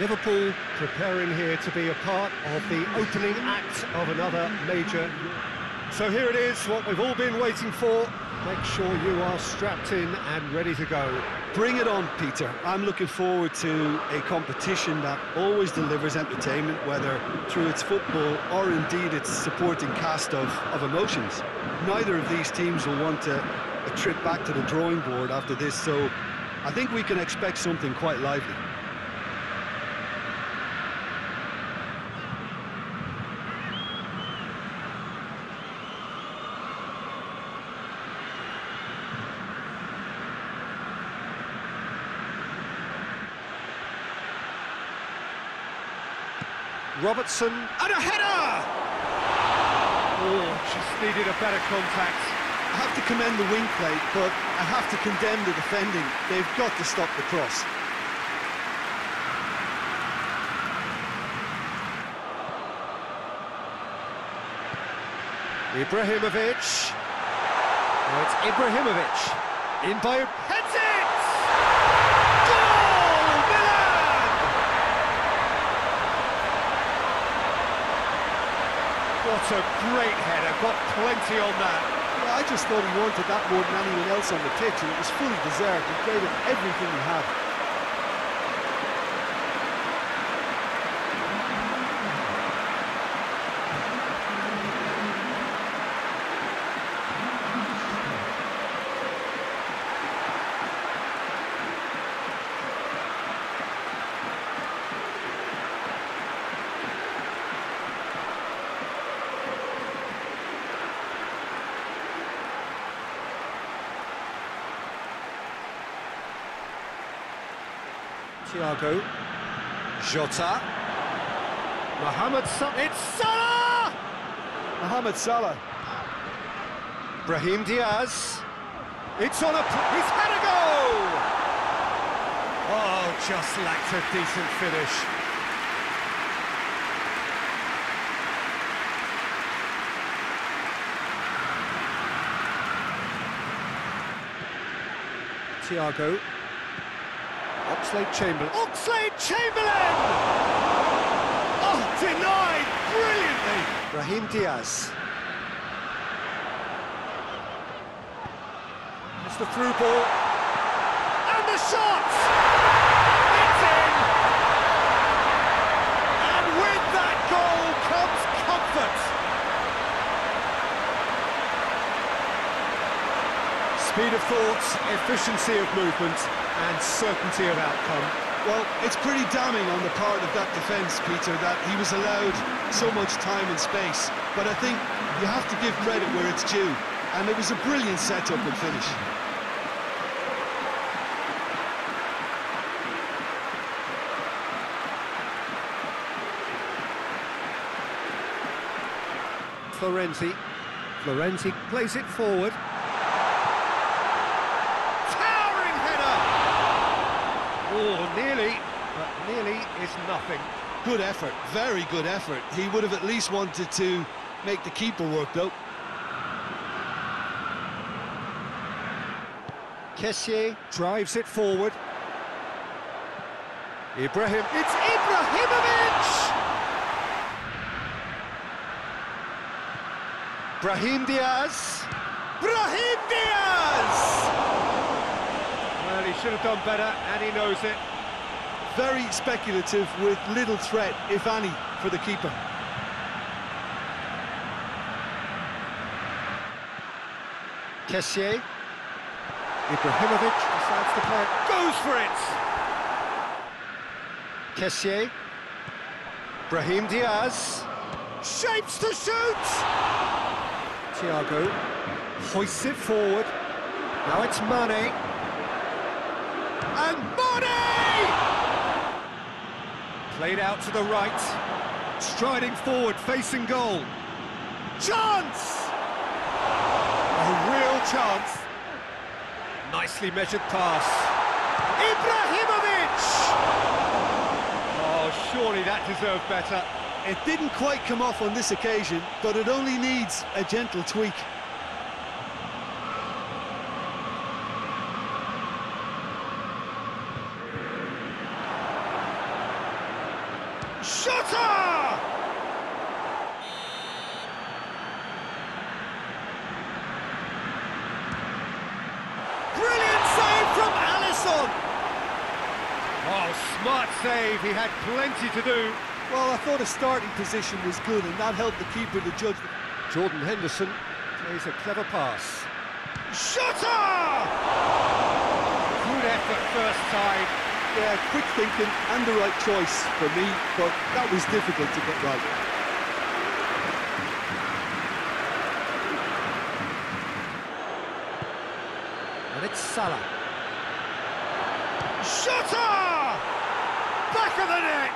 Liverpool preparing here to be a part of the opening act of another major. So here it is, what we've all been waiting for. Make sure you are strapped in and ready to go. Bring it on, Peter. I'm looking forward to a competition that always delivers entertainment, whether through its football or indeed its supporting cast of emotions. Neither of these teams will want a trip back to the drawing board after this, so I think we can expect something quite lively. Robertson, and a header! Oh, just needed a better contact. I have to commend the wing play, but I have to condemn the defending. They've got to stop the cross. Ibrahimovic. Oh, it's Ibrahimovic. In by... Heads it! What a great header, got plenty on that. Well, I just thought he wanted that more than anyone else on the pitch, and it was fully deserved. He gave it everything he had. Thiago, Jota, Mohamed Salah, it's Salah! Mohamed Salah. Brahim Diaz, it's on a... he's had a goal! Oh, just lacked a decent finish. Thiago. Oxlade-Chamberlain. Oxlade-Chamberlain! Oh, denied brilliantly! Brahim Diaz. It's the through ball. And the shot! It's in! And with that goal comes comfort. Speed of thought, efficiency of movement, and certainty of outcome. Well, it's pretty damning on the part of that defence, Peter, that he was allowed so much time and space. But I think you have to give credit where it's due. And it was a brilliant setup and finish. Florenzi. Florenzi plays it forward. Oh, nearly, but nearly is nothing. Good effort, very good effort. He would have at least wanted to make the keeper work, though. Kessie drives it forward. Ibrahim, it's Ibrahimovic! Brahim Diaz. Brahim Diaz! He should have done better, and he knows it. Very speculative, with little threat, if any, for the keeper. Kessie. Ibrahimovic decides to play. Goes for it! Kessie. Brahim Diaz. Shapes to shoot! Thiago hoists it forward. Now it's Mane. And Mane! Played out to the right, striding forward, facing goal. Chance! A real chance. Nicely measured pass. Ibrahimovic! Oh, surely that deserved better. It didn't quite come off on this occasion, but it only needs a gentle tweak. Jota! Brilliant save from Alisson! Oh, smart save, he had plenty to do. Well, I thought a starting position was good, and that helped the keeper to judge. Jordan Henderson plays a clever pass. Jota! Good effort first time. Yeah, quick thinking and the right choice for me, but that was difficult to get right. And it's Salah. Jota! Back of the net!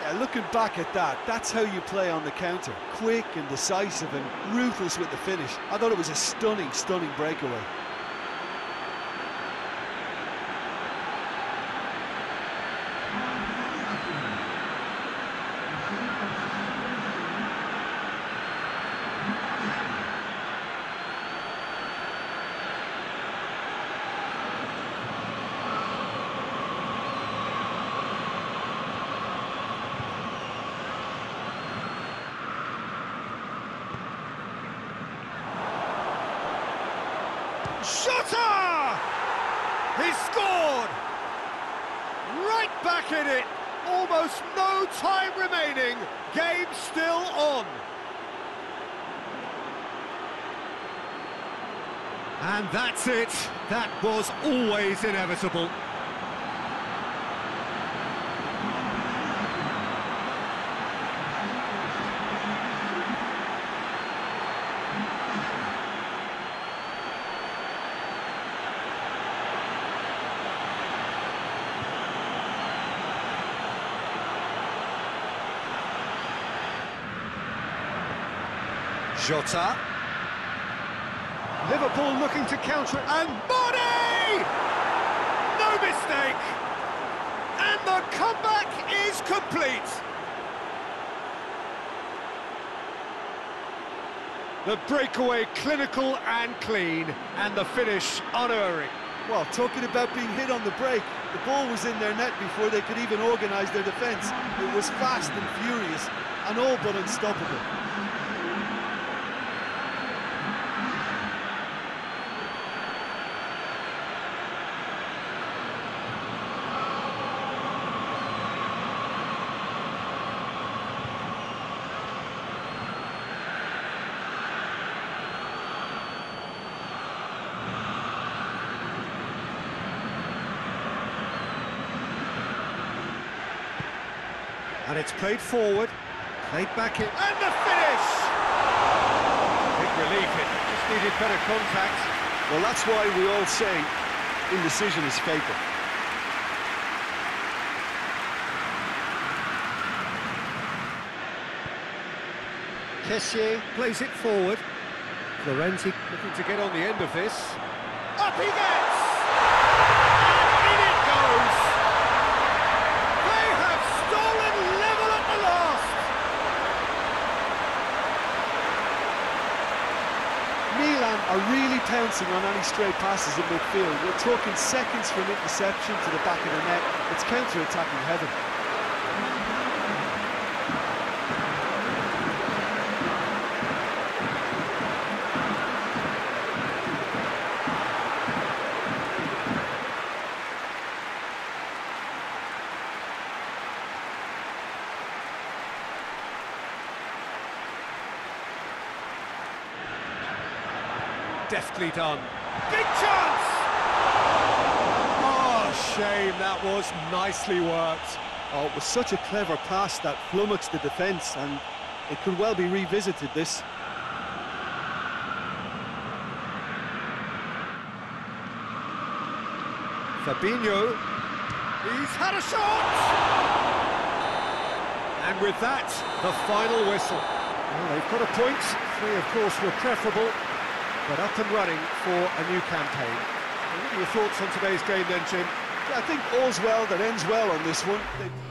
Yeah, looking back at that, that's how you play on the counter. Quick and decisive and ruthless with the finish. I thought it was a stunning, stunning breakaway. Jota! He scored! Right back in it! Almost no time remaining. Game still on. And that's it. That was always inevitable. Jota. Liverpool looking to counter, and Mane! No mistake! And the comeback is complete! The breakaway clinical and clean, and the finish unerring. Well, talking about being hit on the break, the ball was in their net before they could even organise their defence. It was fast and furious, and all but unstoppable. And it's played forward, played back in, and the finish! Big relief, it just needed better contact. Well, that's why we all say indecision is fatal. Kessie plays it forward. Florenzi looking to get on the end of this. Up he gets! And in it goes! Are really pouncing on any stray passes in midfield. We're talking seconds from interception to the back of the net. It's counter-attacking heaven. Deftly done. Big chance! Oh, shame, that was nicely worked. Oh, it was such a clever pass that flummoxed the defence, and it could well be revisited, this. Fabinho. He's had a shot! And with that, the final whistle. Well, they've got a point. Three, of course, were preferable. But up and running for a new campaign. What are your thoughts on today's game then, Jim? I think all's well that ends well on this one.